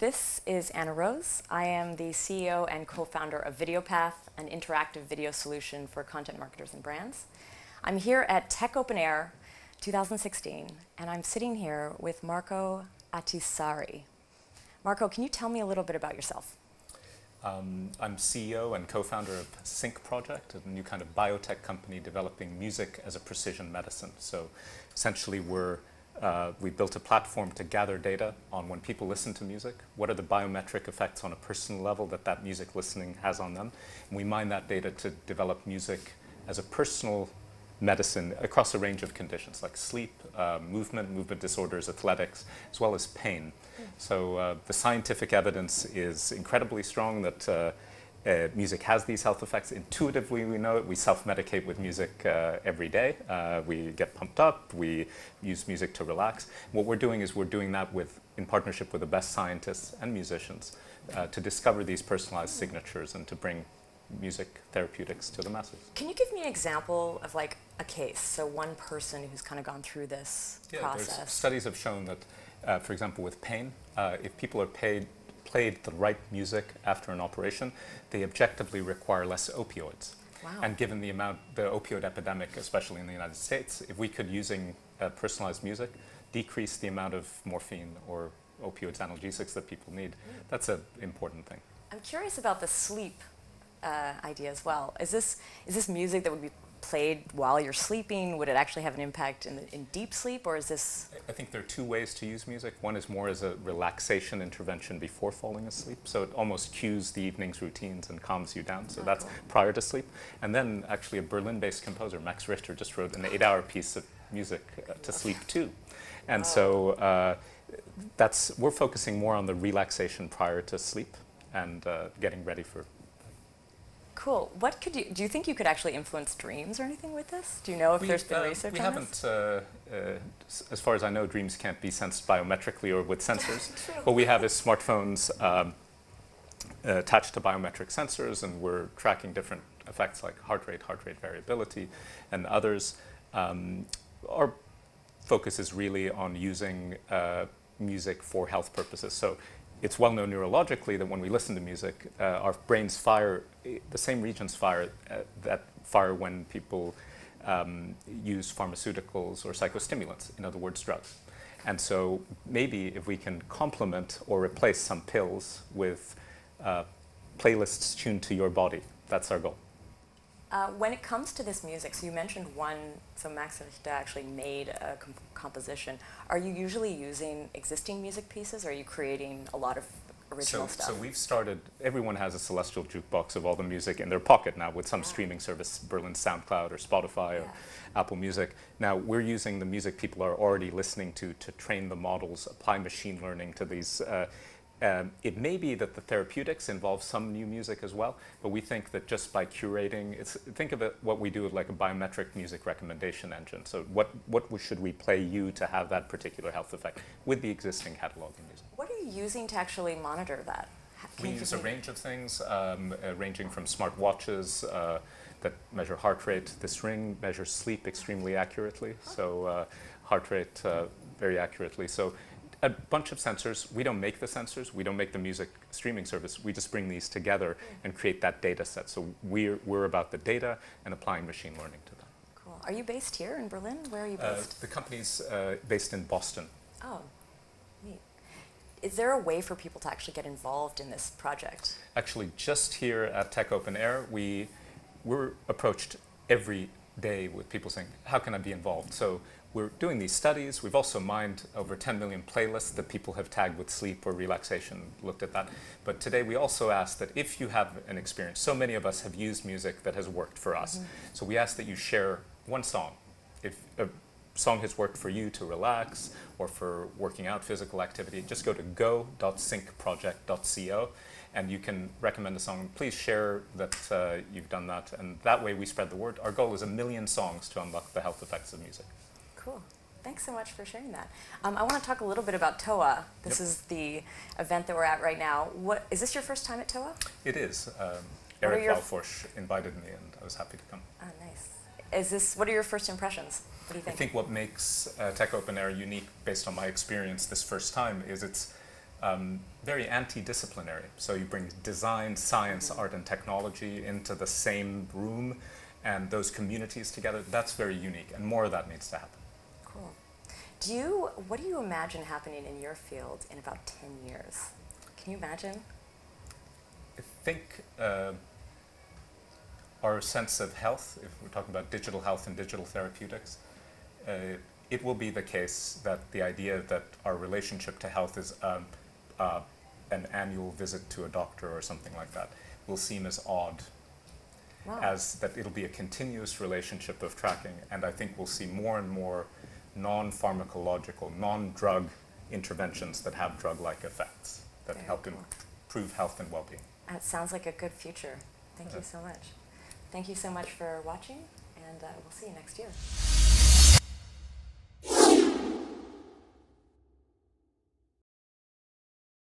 This is Anna Rose. I am the CEO and co-founder of VideoPath, an interactive video solution for content marketers and brands. I'm here at Tech Open Air 2016, and I'm sitting here with Marco Ahtisaari. Marco, can you tell me a little bit about yourself? I'm CEO and co-founder of Sync Project, a new kind of biotech company developing music as a precision medicine. So essentially we built a platform to gather data on when people listen to music, what are the biometric effects on a personal level that music listening has on them. And we mine that data to develop music as a personal medicine across a range of conditions like sleep, movement disorders, athletics, as well as pain. Mm. So the scientific evidence is incredibly strong that music has these health effects. Intuitively, we know it. We self-medicate with music every day. We get pumped up. We use music to relax. What we're doing is we're doing that in partnership with the best scientists and musicians to discover these personalized signatures and to bring music therapeutics to the masses. Can you give me an example of like a case, so one person who's kind of gone through this process? Studies have shown that, for example, with pain, if people are played the right music after an operation, they objectively require less opioids. Wow. And given the opioid epidemic, especially in the United States, if we could, using personalized music, decrease the amount of morphine or opioids, analgesics that people need, that's an important thing. I'm curious about the sleep idea as well. Is this music that would be played while you're sleeping? Would it actually have an impact in deep sleep, or is this? I think there are two ways to use music. One is more as a relaxation intervention before falling asleep, so it almost cues the evening's routines and calms you down, so that's prior to sleep. And then actually a Berlin-based composer, Max Richter, just wrote an 8-hour piece of music to sleep too. And so we're focusing more on the relaxation prior to sleep and getting ready for. Cool. What could you do? You think you could actually influence dreams or anything with this? Do you know if there's been research on this? We haven't. As far as I know, dreams can't be sensed biometrically or with sensors. What we have is smartphones attached to biometric sensors, and we're tracking different effects like heart rate variability, and others. Our focus is really on using music for health purposes. So it's well known neurologically that when we listen to music, our brains fire, the same regions fire that fire when people use pharmaceuticals or psychostimulants, in other words, drugs. And so maybe if we can complement or replace some pills with playlists tuned to your body, that's our goal. When it comes to this music, so you mentioned so Max Richter actually made a composition. Are you usually using existing music pieces, or are you creating a lot of original stuff? So we've started, everyone has a celestial jukebox of all the music in their pocket now with some streaming service, Berlin SoundCloud or Spotify or Apple Music. Now we're using the music people are already listening to train the models, apply machine learning to these. It may be that the therapeutics involve some new music as well, but we think that just by curating, think of it, what we do with like a biometric music recommendation engine. So what should we play you to have that particular health effect with the existing catalog of music? What are you using to actually monitor that? We use a range of things, ranging from smart watches that measure heart rate. This ring measures sleep extremely accurately, so heart rate very accurately. So a bunch of sensors. We don't make the sensors. We don't make the music streaming service. We just bring these together and create that data set. So we're about the data and applying machine learning to them. Cool. Are you based here in Berlin? Where are you based? The company's based in Boston. Oh, neat. Is there a way for people to actually get involved in this project? Actually, just here at Tech Open Air, we're approached every day with people saying, how can I be involved? So we're doing these studies. We've also mined over 10 million playlists that people have tagged with sleep or relaxation, looked at that. But today we also asked that if you have an experience, so many of us have used music that has worked for us. So we ask that you share one song. If a song has worked for you to relax or for working out, physical activity, just go to go.syncproject.co and you can recommend a song. Please share that you've done that. And that way we spread the word. Our goal is 1 million songs to unlock the health effects of music. Cool. Thanks so much for sharing that. I want to talk a little bit about TOA. This is the event that we're at right now. Is this your first time at TOA? It is. Eric Walforsch invited me, and I was happy to come. Oh, nice. What are your first impressions? What do you think? I think what makes Tech Open Air unique, based on my experience this first time, is it's very anti-disciplinary. So you bring design, science, art, and technology into the same room and those communities together. That's very unique, and more of that needs to happen. Cool. What do you imagine happening in your field in about 10 years? Can you imagine? I think our sense of health, if we're talking about digital health and digital therapeutics, it will be the case that the idea that our relationship to health is an annual visit to a doctor or something like that will seem as odd. Wow. As that it'll be a continuous relationship of tracking, and I think we'll see more and more non-pharmacological, non-drug interventions that have drug-like effects that help improve health and well-being. That sounds like a good future. Thank you so much. Thank you so much for watching, and we'll see you next year.